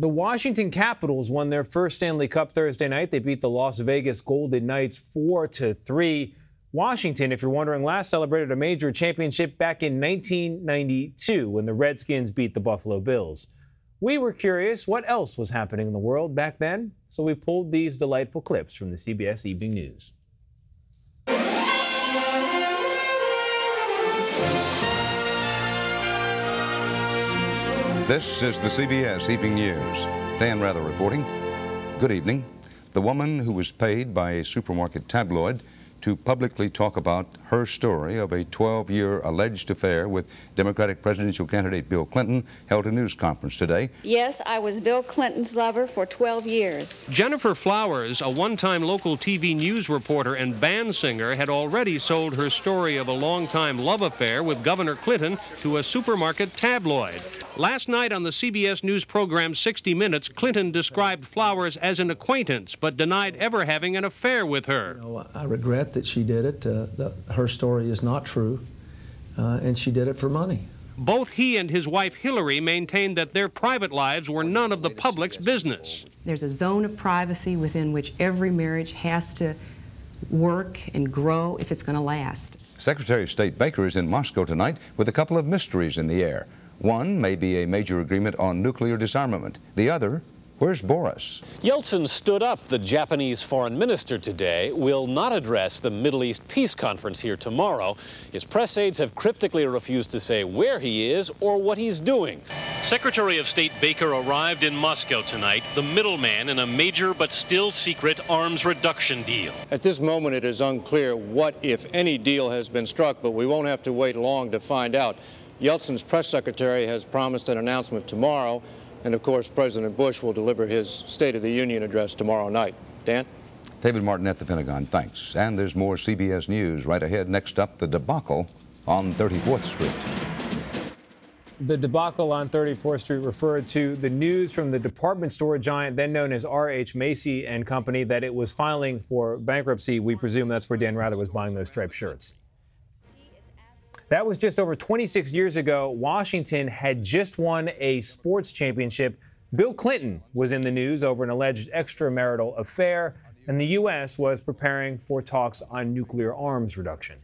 The Washington Capitals won their first Stanley Cup Thursday night. They beat the Las Vegas Golden Knights 4-3. Washington, if you're wondering, last celebrated a major championship back in 1992 when the Redskins beat the Buffalo Bills. We were curious what else was happening in the world back then, so we pulled these delightful clips from the CBS Evening News. This is the CBS Evening News. Dan Rather reporting. Good evening. The woman who was paid by a supermarket tabloid to publicly talk about her story of a 12-year alleged affair with Democratic presidential candidate Bill Clinton held a news conference today. Yes, I was Bill Clinton's lover for 12 years. Gennifer Flowers, a one-time local TV news reporter and band singer, had already sold her story of a long-time love affair with Governor Clinton to a supermarket tabloid. Last night on the CBS News program 60 Minutes, Clinton described Flowers as an acquaintance, but denied ever having an affair with her. You know, I regret that she did it. Her story is not true, and she did it for money. Both he and his wife, Hillary, maintained that their private lives were none of the public's business. There's a zone of privacy within which every marriage has to work and grow if it's going to last. Secretary of State Baker is in Moscow tonight with a couple of mysteries in the air. One may be a major agreement on nuclear disarmament. The other, where's Boris? Yeltsin stood up the Japanese foreign minister today, will not address the Middle East peace conference here tomorrow. His press aides have cryptically refused to say where he is or what he's doing. Secretary of State Baker arrived in Moscow tonight, the middleman in a major but still secret arms reduction deal. At this moment, it is unclear what, if any, deal has been struck, but we won't have to wait long to find out. Yeltsin's press secretary has promised an announcement tomorrow, and of course President Bush will deliver his State of the Union address tomorrow night. Dan? David Martin at the Pentagon, thanks. And there's more CBS News right ahead. Next up, the debacle on 34th Street. The debacle on 34th Street referred to the news from the department store giant then known as R.H. Macy and Company that it was filing for bankruptcy. We presume that's where Dan Rather was buying those striped shirts. That was just over 26 years ago. Washington had just won a sports championship. Bill Clinton was in the news over an alleged extramarital affair, and the U.S. was preparing for talks on nuclear arms reduction.